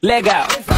Leg out.